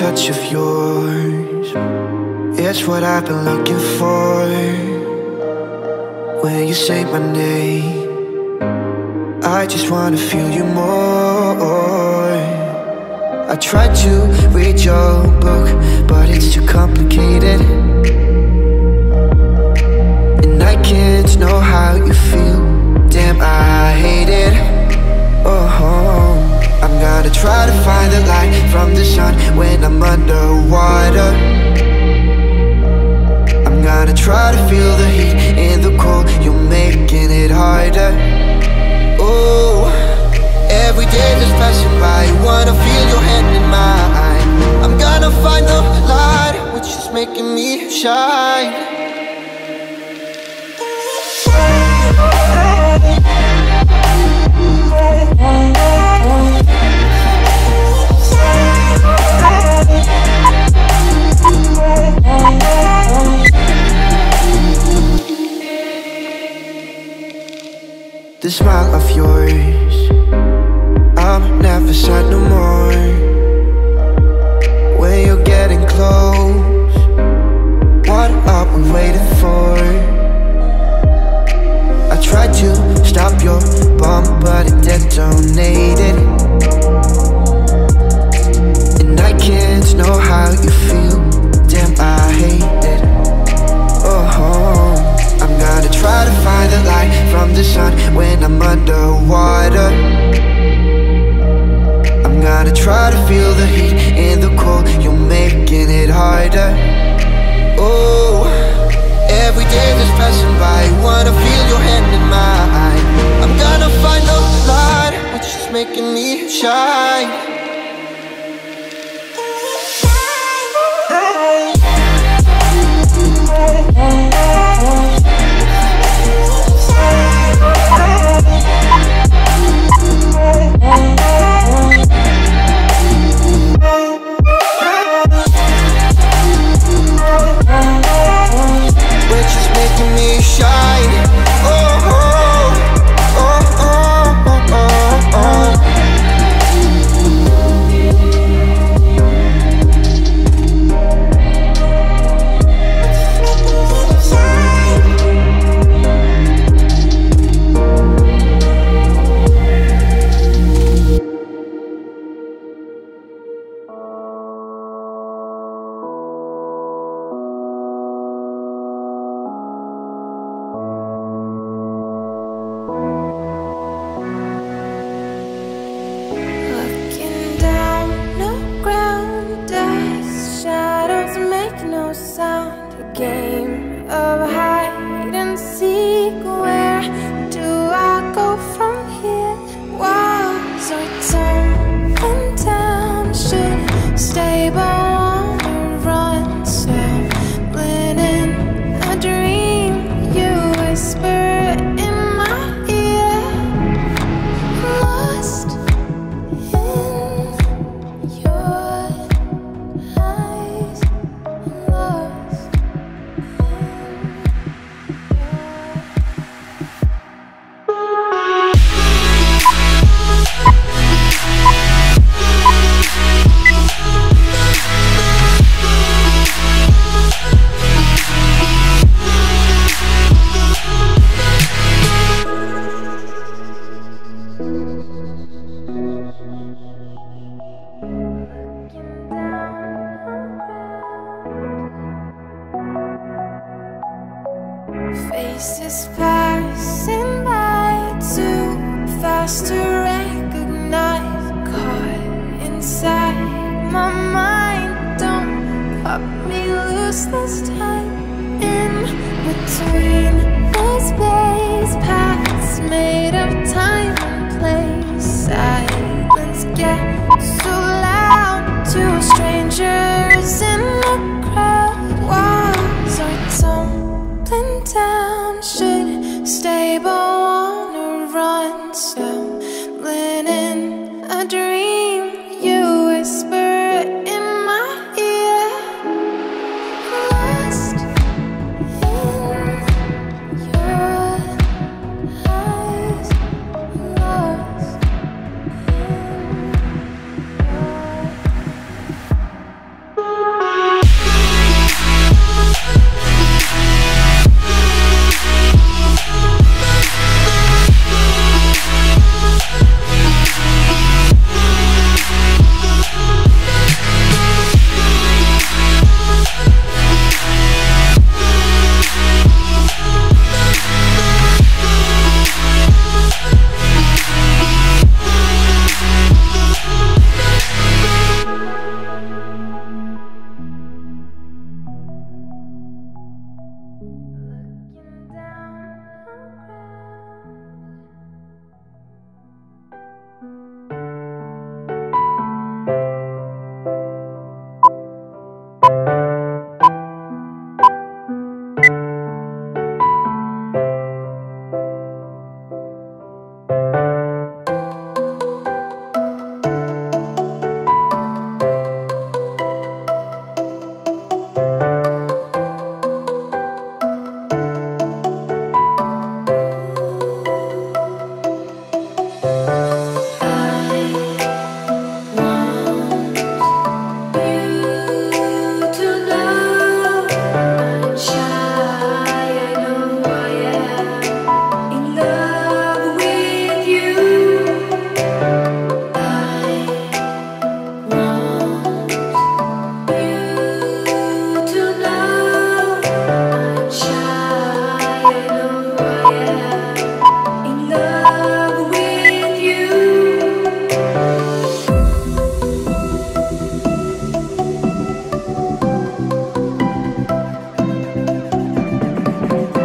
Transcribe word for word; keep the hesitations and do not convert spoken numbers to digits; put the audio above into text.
touch of yours, it's what I've been looking for. When you say my name, I just wanna feel you more. I tried to read your book, but it's too complicated, and I can't know how you feel. Damn, I hate it. Oh, I'm gonna try to find the light from the sun when I'm underwater. I'm gonna try to feel the heat and the cold, you're making it harder. Oh, every day that's passing by, I wanna feel your hand in mine. I'm gonna find the light, which is making me shine. The smile of yours, I'm never sad no more. When you're getting close, what are we waiting for? I tried to stop your bomb, but it detonated, and I can't know how you feel. Damn, I hate it. Oh, I'm gonna try to find the light from the sun when I'm underwater. I'm gonna try to feel the heat and the cold, you're making it harder. Oh, every day that's passing by, I wanna feel your hand in mine. I'm gonna find the light, which is making me shine. Faces passing by, too fast to recognize. Caught inside my mind, don't cut me loose this time. In between the space, paths made of time and place. Silence gets so loud, two strangers in the crowd. Walls are tumbling down. Should stay, but wanna run. Stumbling in a dream, you whisper in my ear. Lost in your eyes, lost in your eyes. Thank you.